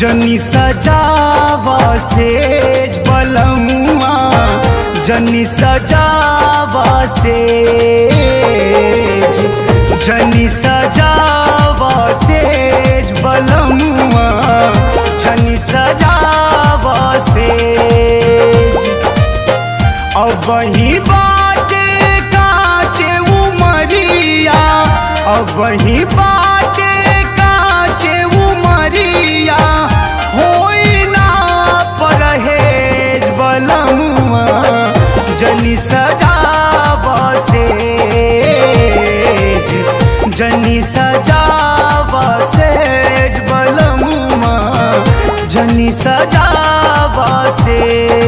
जनी सजावा सेज बलमुआ, जनी सजावा सेज, जनी सजावा सेज बलमुआ, जनी सजावा सेज। अब वही बात काचे उमरिया, अब वही बात काचे उमरिया, जनी सजावा सेज, जनी सजावा सेज बलमुआ, जनी सजावा सेज।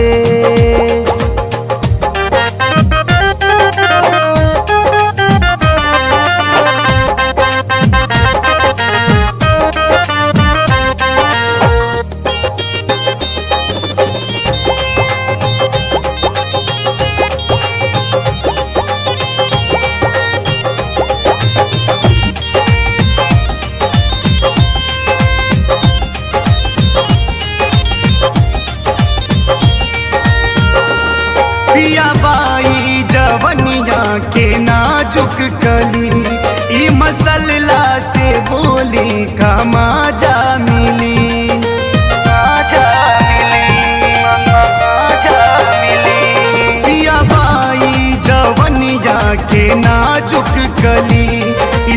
जवनिया के नाजुक कली ई मसला से बोली का माजा मिली, माजा मिली, माजा मिली। पिया बाई जवनिया के नाजुक कली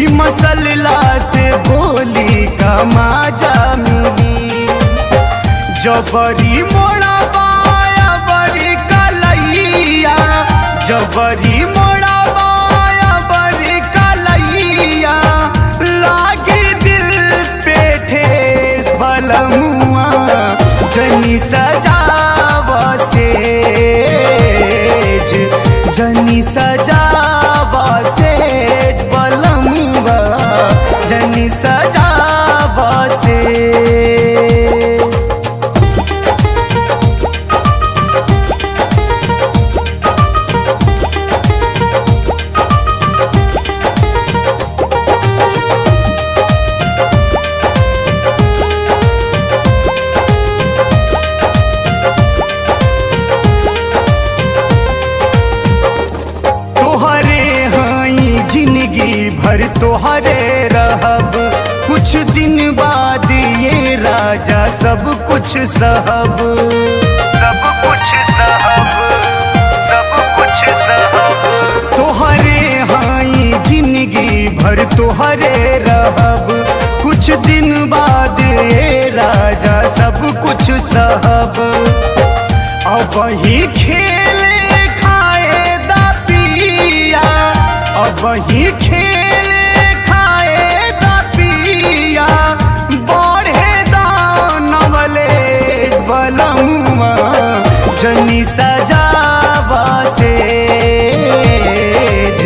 ई मसला से बोली का माजा मिली। जबरी मोड़ा पाया बड़ी कलैया, जबरी मोड़ा बाया बड़ी कलैया, लागी दिल पे ठेस बलमुआ, जनी सजावा सेज, जनी सजावा सेज बलमुआ, जनी सजावा सेज। भर तोहरे रहब, कुछ दिन बाद ये राजा सब कुछ सहब, सब कुछ सहब, सब कुछ सहब। तोहरे हाई जिंदगी भर तोहरे रहब, कुछ दिन बाद ये राजा सब कुछ सहब। अब वही खेले खाएदा पिया, अब वही खेल बलमुआ, जनी सजावा सेज,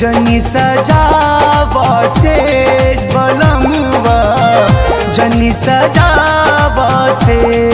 जनी सजावा सेज बलमुआ, जनी सजावा सेज।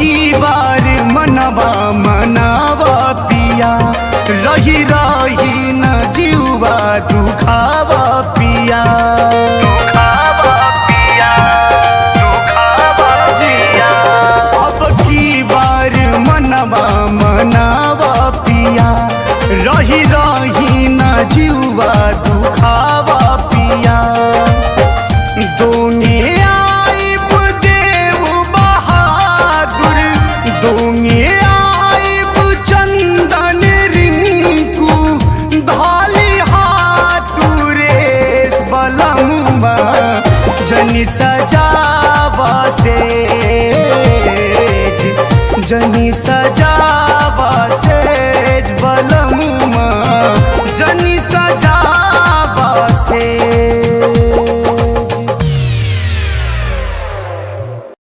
की बार मनवा मनावा पिया, रही रही न जीवा दुखावा पिया, दुखावा पिया, दुखावा जिया। अब की बार मनवा मनावा पिया, रही रही न जीवा दुखावा पिया। जनी सजावा सेज, जनी सजावा सेज बलमुआ, जनी।